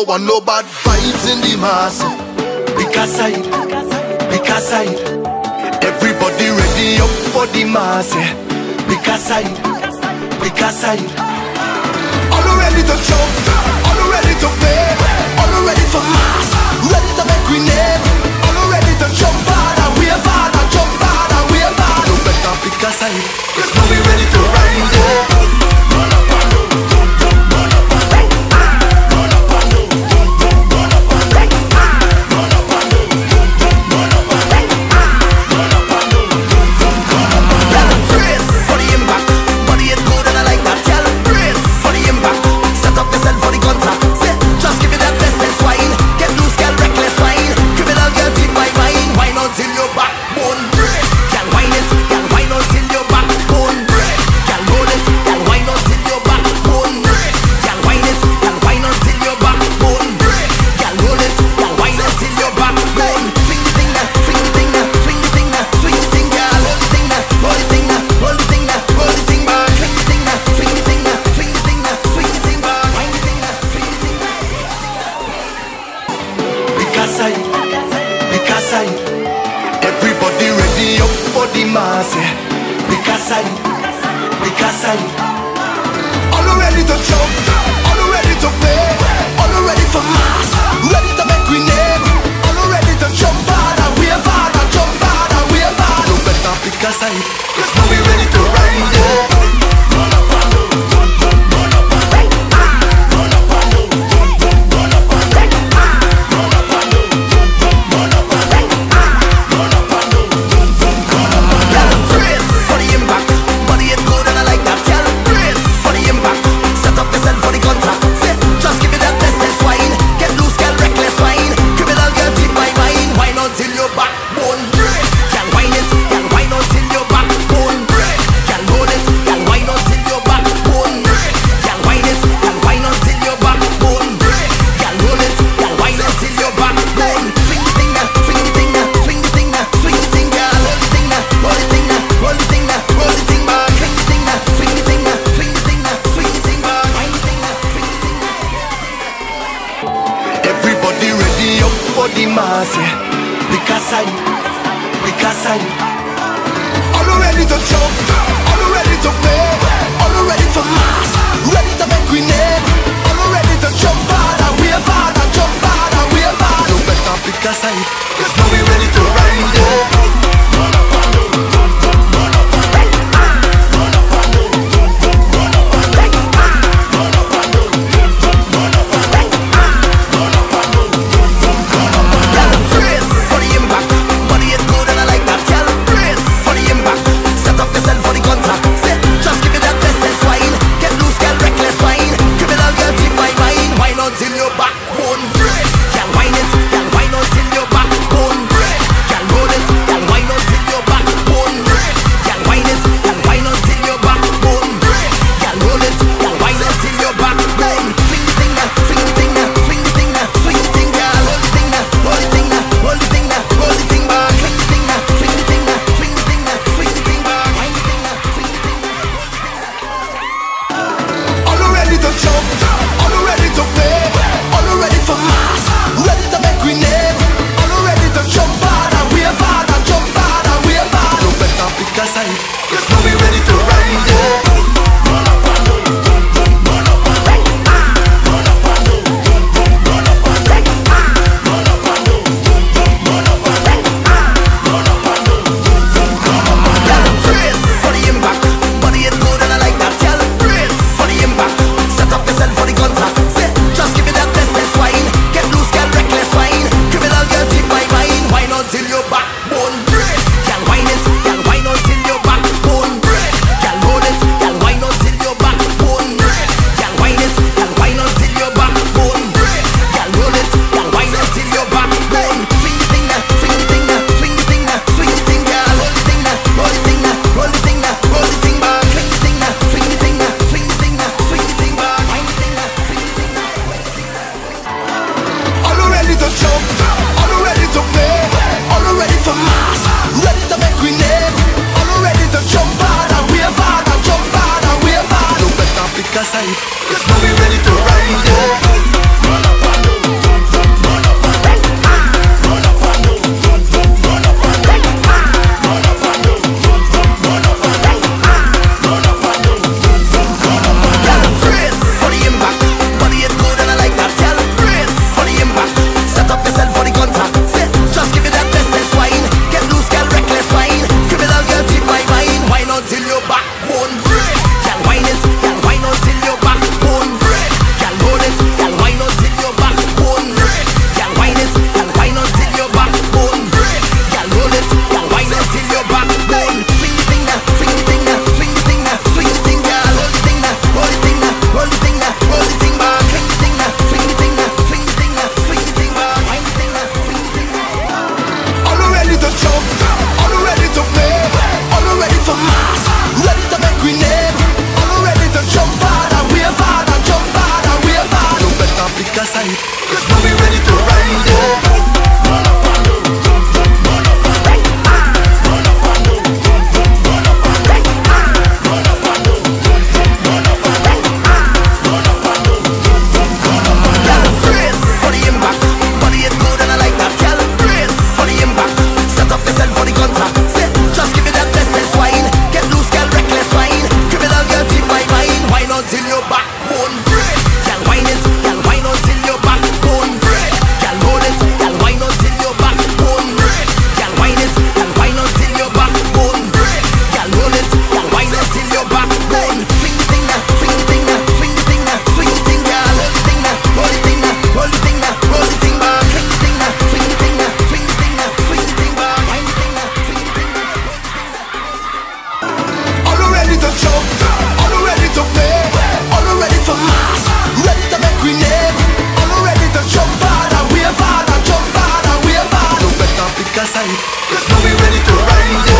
don't want no bad vibes in the mass. Pick a side, everybody ready up for the mass. Pick a side, all ready to jump, all ready to play, all ready for mass, ready to make we name, all ready to jump out and wave out and jump out and wave out. You better pick a side, 'cause now we ready to ride it. Jump, all ready to play, all hype, cause now we ready to ride it. Cause now we ready to ride it. Cause now we ready to ride it.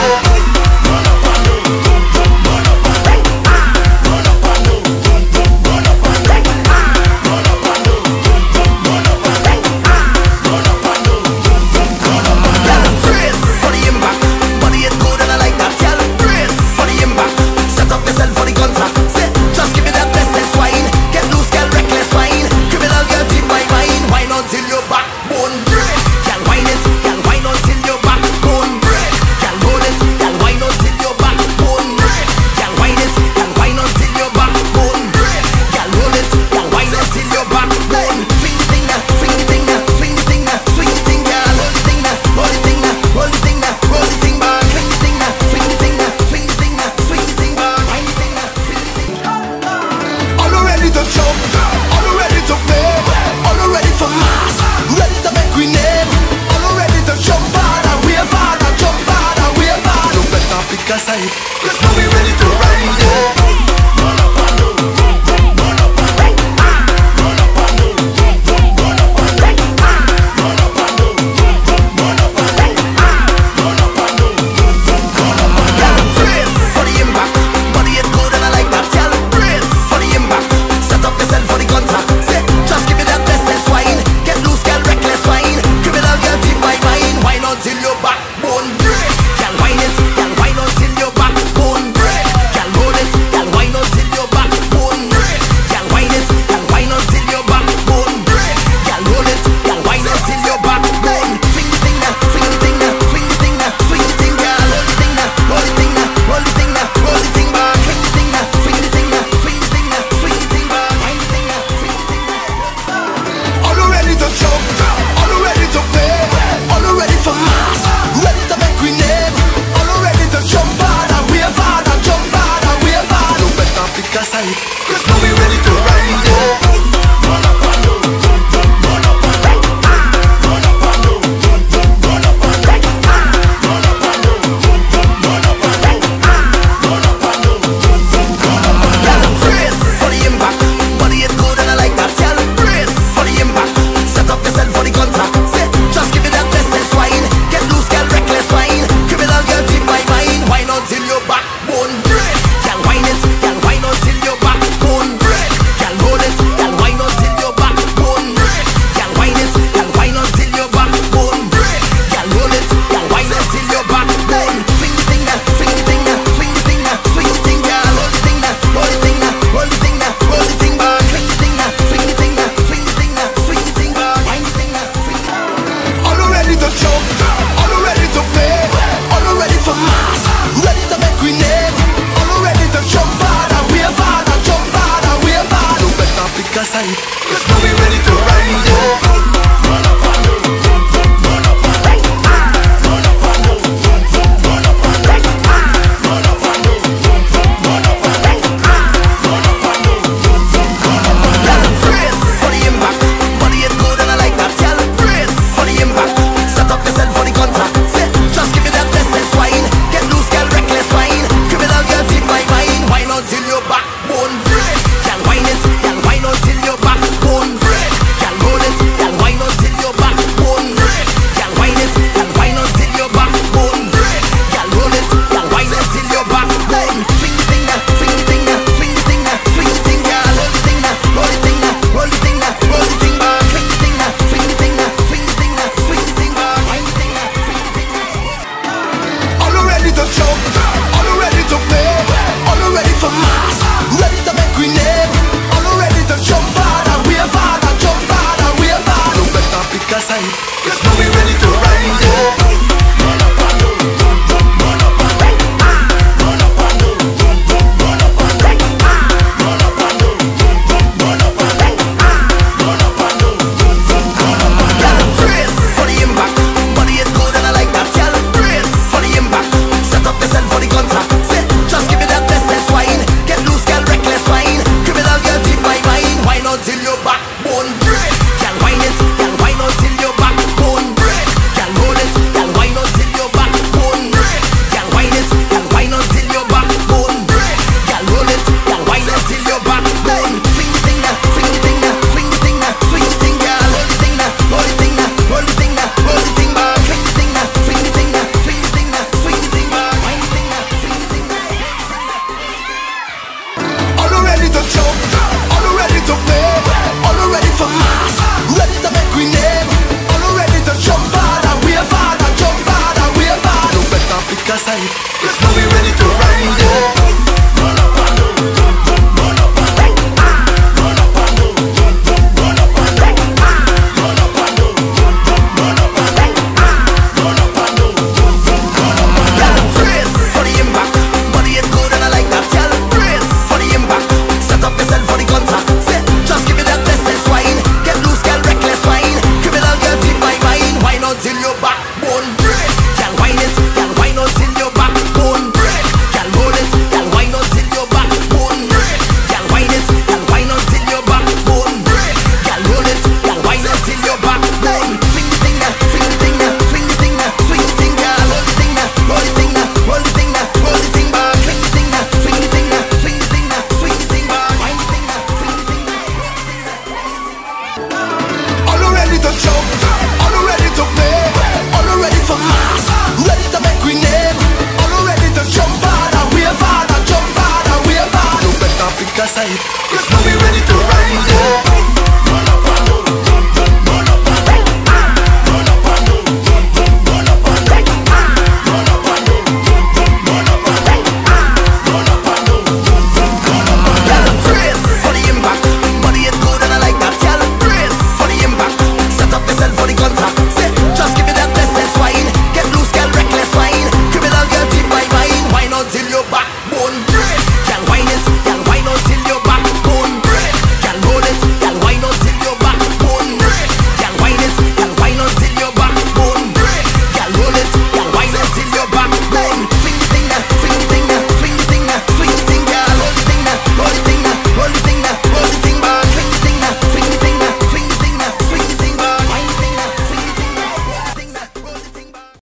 Till your backbone break, girl, whine it, girl, whine until your backbone.